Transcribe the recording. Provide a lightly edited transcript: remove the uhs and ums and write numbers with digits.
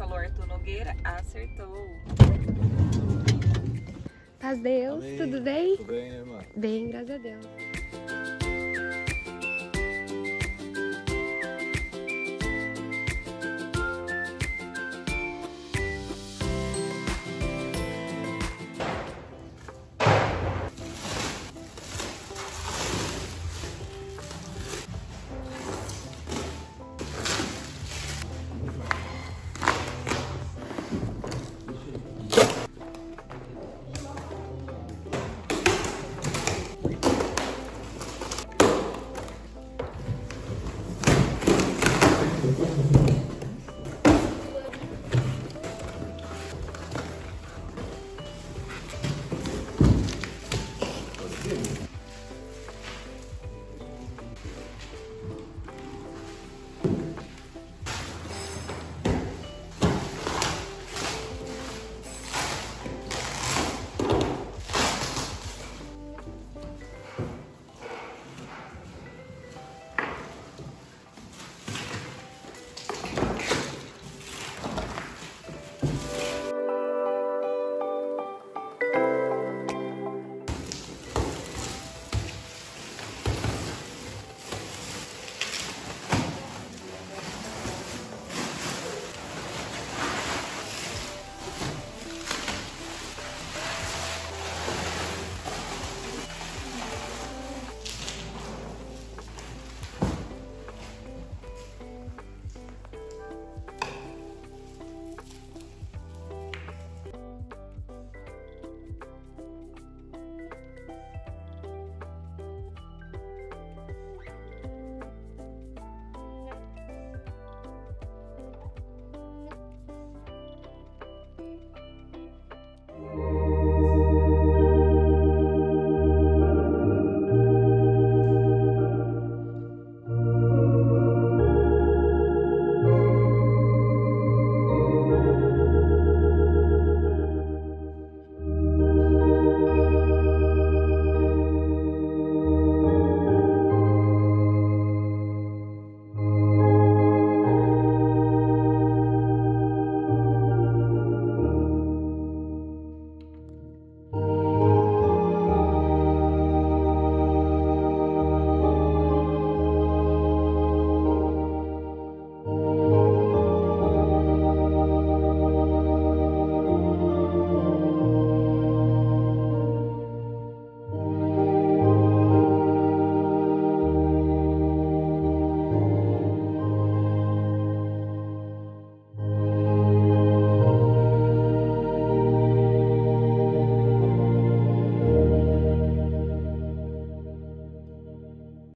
falou Arthur Nogueira, acertou. Paz Deus, amém. Tudo bem? Tudo bem, irmã. Bem, graças a Deus.